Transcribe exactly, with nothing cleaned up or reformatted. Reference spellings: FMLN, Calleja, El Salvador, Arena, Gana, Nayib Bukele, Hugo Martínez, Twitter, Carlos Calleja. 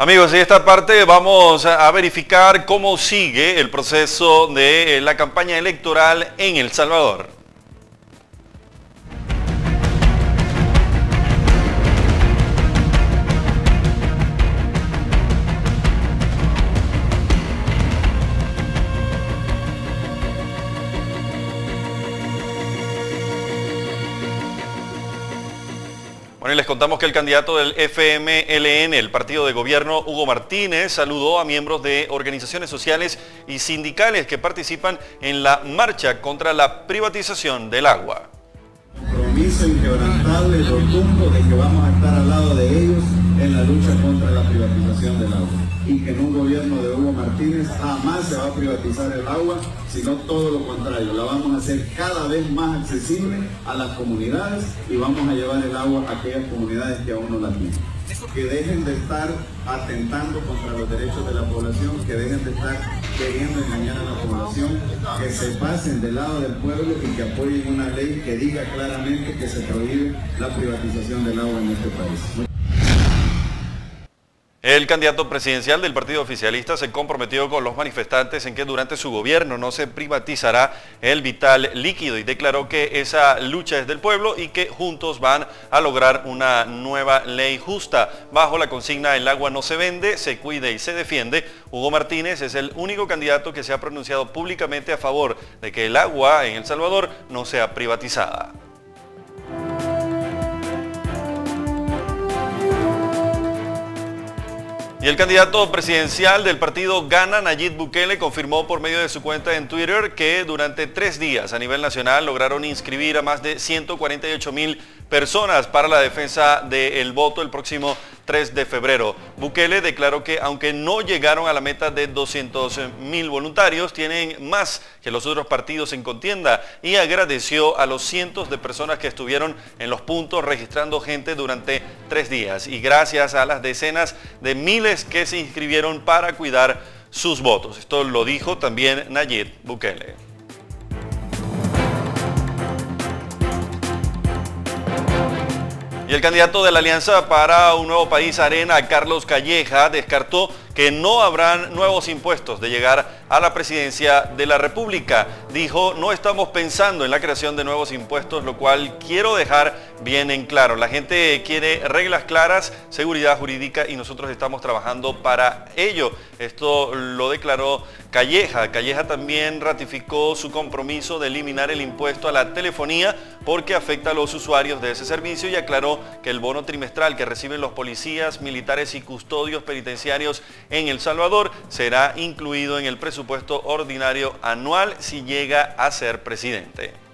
Amigos, en esta parte vamos a verificar cómo sigue el proceso de la campaña electoral en El Salvador. Bueno, y les contamos que el candidato del F M L N, el partido de gobierno, Hugo Martínez, saludó a miembros de organizaciones sociales y sindicales que participan en la marcha contra la privatización del agua. Compromiso inquebrantable, rotundo, de que vamos a estar al lado de ellos en la lucha contra la privatización del agua. Y que en un gobierno de Hugo Martínez jamás se va a privatizar el agua, sino todo lo contrario, la vamos a hacer cada vez más accesible a las comunidades y vamos a llevar el agua a aquellas comunidades que aún no la tienen. Que dejen de estar atentando contra los derechos de la población, que dejen de estar queriendo engañar a la población, que se pasen del lado del pueblo y que apoyen una ley que diga claramente que se prohíbe la privatización del agua en este país. El candidato presidencial del Partido Oficialista se comprometió con los manifestantes en que durante su gobierno no se privatizará el vital líquido y declaró que esa lucha es del pueblo y que juntos van a lograr una nueva ley justa. Bajo la consigna "el agua no se vende, se cuida y se defiende", Hugo Martínez es el único candidato que se ha pronunciado públicamente a favor de que el agua en El Salvador no sea privatizada. Y el candidato presidencial del partido Gana, Nayib Bukele, confirmó por medio de su cuenta en Twitter que durante tres días a nivel nacional lograron inscribir a más de ciento cuarenta y ocho mil personas para la defensa del voto el próximo tres de febrero. Bukele declaró que aunque no llegaron a la meta de doscientos mil voluntarios, tienen más que los otros partidos en contienda y agradeció a los cientos de personas que estuvieron en los puntos registrando gente durante tres días y gracias a las decenas de miles que se inscribieron para cuidar sus votos. Esto lo dijo también Nayib Bukele. Y el candidato de la Alianza para un Nuevo País, Arena, Carlos Calleja, descartó que no habrán nuevos impuestos de llegar a la presidencia de la República. Dijo: "No estamos pensando en la creación de nuevos impuestos, lo cual quiero dejar bien en claro. La gente quiere reglas claras, seguridad jurídica y nosotros estamos trabajando para ello". Esto lo declaró Calleja. Calleja también ratificó su compromiso de eliminar el impuesto a la telefonía porque afecta a los usuarios de ese servicio y aclaró que el bono trimestral que reciben los policías, militares y custodios penitenciarios en El Salvador será incluido en el presupuesto ordinario anual si llega a ser presidente.